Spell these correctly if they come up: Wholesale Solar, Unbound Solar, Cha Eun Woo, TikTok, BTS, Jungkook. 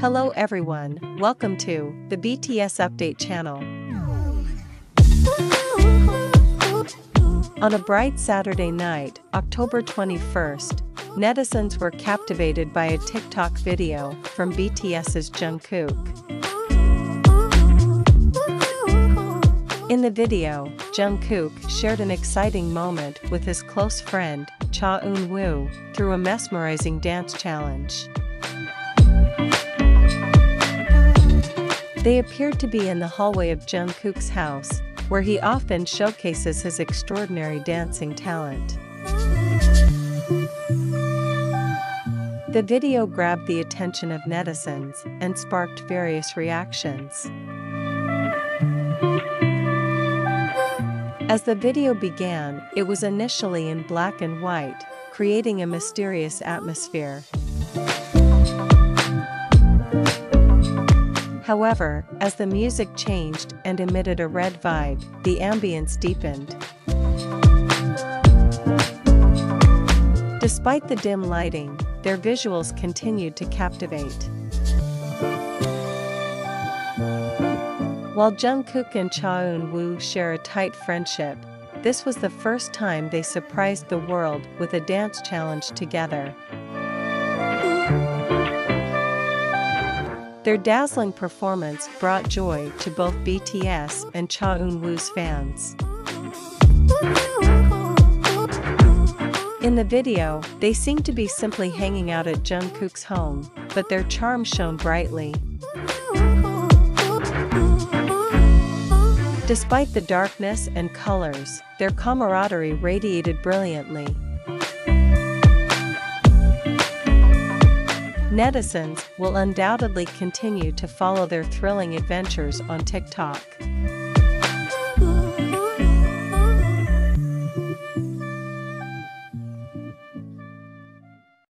Hello everyone, welcome to the BTS Update channel. On a bright Saturday night, October 21st, netizens were captivated by a TikTok video from BTS's Jungkook. In the video, Jungkook shared an exciting moment with his close friend, Cha Eun Woo, through a mesmerizing dance challenge. They appeared to be in the hallway of Jungkook's house, where he often showcases his extraordinary dancing talent. The video grabbed the attention of netizens and sparked various reactions. As the video began, it was initially in black and white, creating a mysterious atmosphere. However, as the music changed and emitted a red vibe, the ambience deepened. Despite the dim lighting, their visuals continued to captivate. While Jungkook and Cha Eun Woo share a tight friendship, this was the first time they surprised the world with a dance challenge together. Their dazzling performance brought joy to both BTS and Cha Eun Woo's fans. In the video, they seemed to be simply hanging out at Jungkook's home, but their charm shone brightly. Despite the darkness and colors, their camaraderie radiated brilliantly. Netizens will undoubtedly continue to follow their thrilling adventures on TikTok.